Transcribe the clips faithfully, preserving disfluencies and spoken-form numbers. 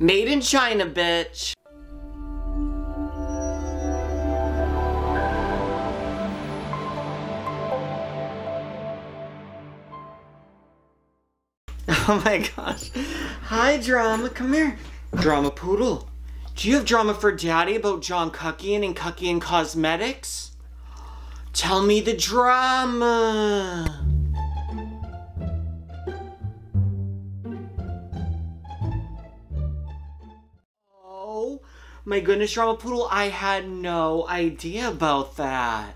Made in China, bitch. Oh my gosh. Hi, Drama. Come here. Drama Poodle. Do you have drama for Daddy about John Kuckian and Kuckian Cosmetics? Tell me the drama. Oh my goodness, Drama Poodle, I had no idea about that.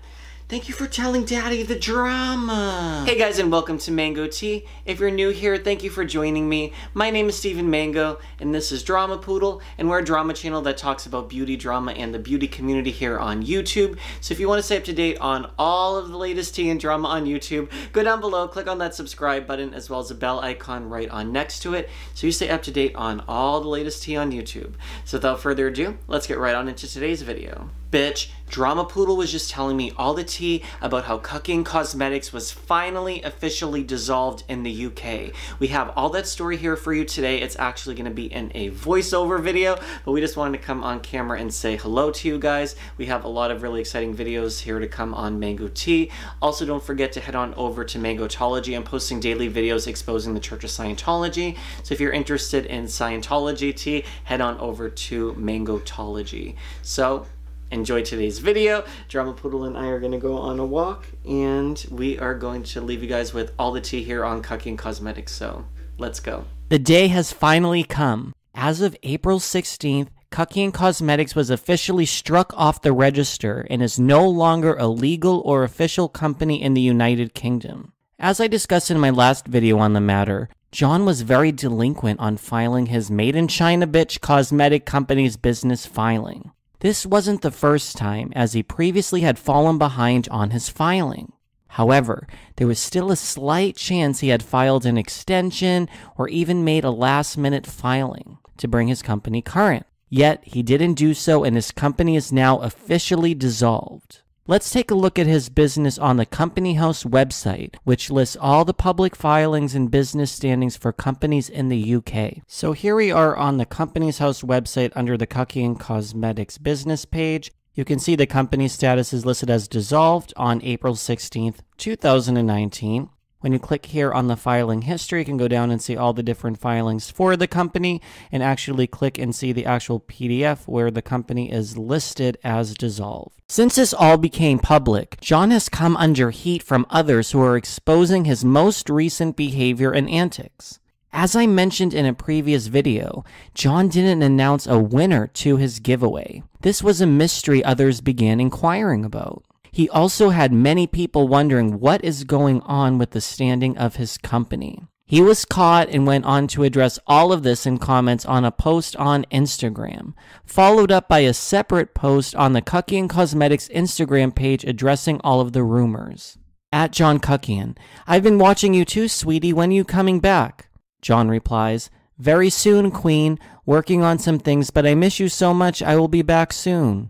Thank you for telling Daddy the drama. Hey guys, and welcome to Mango Tea. If you're new here, thank you for joining me. My name is Steven Mango, and this is Drama Poodle, and we're a drama channel that talks about beauty, drama, and the beauty community here on YouTube. So if you want to stay up to date on all of the latest tea and drama on YouTube, go down below, click on that subscribe button, as well as the bell icon right on next to it, so you stay up to date on all the latest tea on YouTube. So without further ado, let's get right on into today's video. Bitch, Drama Poodle was just telling me all the tea about how Kuckian Cosmetics was finally officially dissolved in the U K. We have all that story here for you today. It's actually going to be in a voiceover video, but we just wanted to come on camera and say hello to you guys. We have a lot of really exciting videos here to come on Mango Tea. Also, don't forget to head on over to Mangotology. I'm posting daily videos exposing the Church of Scientology. So if you're interested in Scientology tea, head on over to Mangotology. So enjoy today's video. Drama Poodle and I are going to go on a walk, and we are going to leave you guys with all the tea here on Kuckian Cosmetics, so let's go. The day has finally come. As of April sixteenth, Kuckian Cosmetics was officially struck off the register and is no longer a legal or official company in the United Kingdom. As I discussed in my last video on the matter, John was very delinquent on filing his Made in China Bitch cosmetic company's business filing. This wasn't the first time, as he previously had fallen behind on his filing. However, there was still a slight chance he had filed an extension or even made a last-minute filing to bring his company current. Yet, he didn't do so, and his company is now officially dissolved. Let's take a look at his business on the Company House website, which lists all the public filings and business standings for companies in the U K. So here we are on the Companies House website under the Kuckian Cosmetics business page. You can see the company status is listed as dissolved on April sixteenth two thousand nineteen. When you click here on the filing history, you can go down and see all the different filings for the company and actually click and see the actual P D F where the company is listed as dissolved. Since this all became public, John has come under heat from others who are exposing his most recent behavior and antics. As I mentioned in a previous video, John didn't announce a winner to his giveaway. This was a mystery others began inquiring about. He also had many people wondering what is going on with the standing of his company. He was caught and went on to address all of this in comments on a post on Instagram, followed up by a separate post on the Kuckian Cosmetics Instagram page addressing all of the rumors. At John Kuckian, I've been watching you too, sweetie. When are you coming back? John replies, very soon, queen. Working on some things, but I miss you so much. I will be back soon.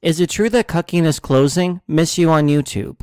Is it true that Kuckian is closing? Miss you on YouTube.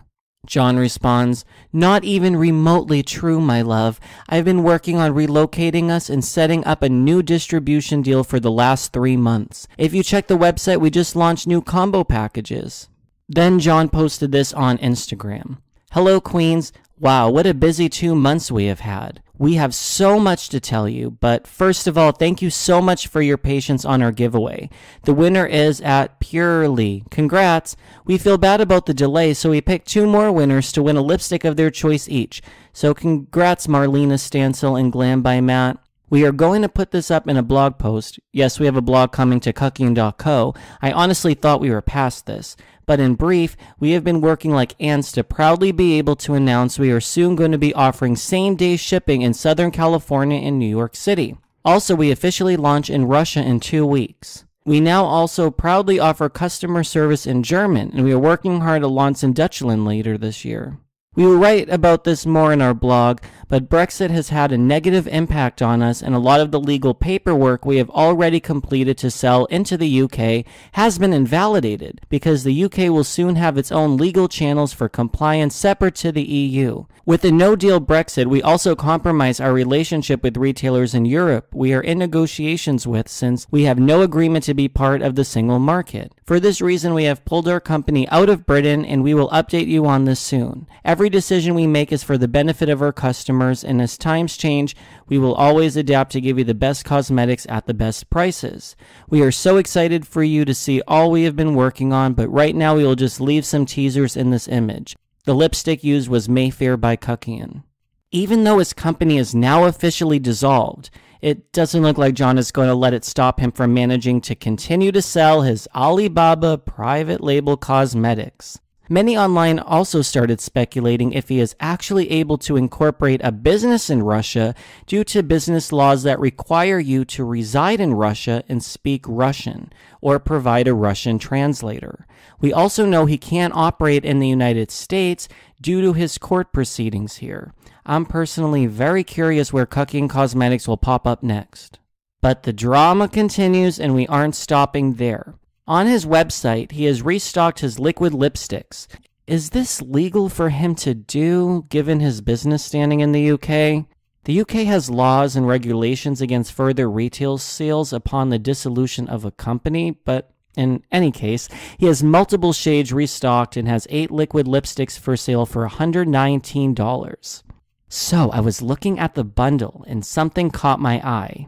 John responds, not even remotely true, my love. I've been working on relocating us and setting up a new distribution deal for the last three months. If you check the website, we just launched new combo packages. Then John posted this on Instagram. Hello, Queens. Wow, what a busy two months we have had. We have so much to tell you, but first of all, thank you so much for your patience on our giveaway. The winner is at Purely. Congrats! We feel bad about the delay, so we picked two more winners to win a lipstick of their choice each. So congrats, Marlena Stancil and Glam by Matt. We are going to put this up in a blog post. Yes, we have a blog coming to kuckian dot co. I honestly thought we were past this. But in brief, we have been working like ants to proudly be able to announce we are soon going to be offering same-day shipping in Southern California and New York City. Also, we officially launch in Russia in two weeks. We now also proudly offer customer service in German, and we are working hard to launch in Dutchland later this year. We will write about this more in our blog, but Brexit has had a negative impact on us, and a lot of the legal paperwork we have already completed to sell into the U K has been invalidated, because the U K will soon have its own legal channels for compliance separate to the E U. With a no-deal Brexit, we also compromise our relationship with retailers in Europe we are in negotiations with, since we have no agreement to be part of the single market. For this reason, we have pulled our company out of Britain, and we will update you on this soon. Every decision we make is for the benefit of our customers, and as times change, we will always adapt to give you the best cosmetics at the best prices. We are so excited for you to see all we have been working on, but right now we will just leave some teasers in this image. The lipstick used was Mayfair by Kuckian. Even though his company is now officially dissolved, it doesn't look like John is going to let it stop him from managing to continue to sell his Alibaba private label cosmetics. Many online also started speculating if he is actually able to incorporate a business in Russia due to business laws that require you to reside in Russia and speak Russian or provide a Russian translator. We also know he can't operate in the United States due to his court proceedings here. I'm personally very curious where Kuckian Cosmetics will pop up next. But the drama continues, and we aren't stopping there. On his website, he has restocked his liquid lipsticks. Is this legal for him to do, given his business standing in the U K? The U K has laws and regulations against further retail sales upon the dissolution of a company, but in any case, he has multiple shades restocked and has eight liquid lipsticks for sale for one hundred nineteen dollars. So, I was looking at the bundle, and something caught my eye.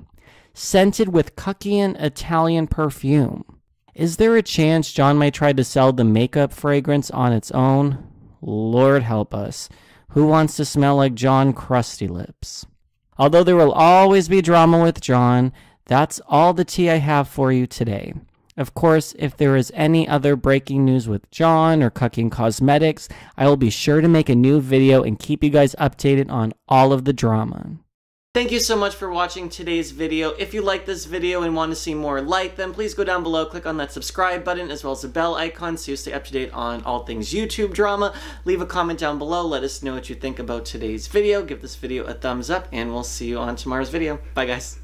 Scented with Kuckian Italian perfume. Is there a chance John might try to sell the makeup fragrance on its own? Lord help us. Who wants to smell like John Crusty Lips? Although there will always be drama with John, that's all the tea I have for you today. Of course, if there is any other breaking news with John or Kuckian Cosmetics, I will be sure to make a new video and keep you guys updated on all of the drama. Thank you so much for watching today's video. If you like this video and want to see more like them, please go down below, click on that subscribe button as well as the bell icon so you stay up to date on all things YouTube drama. Leave a comment down below, let us know what you think about today's video. Give this video a thumbs up, and we'll see you on tomorrow's video. Bye guys.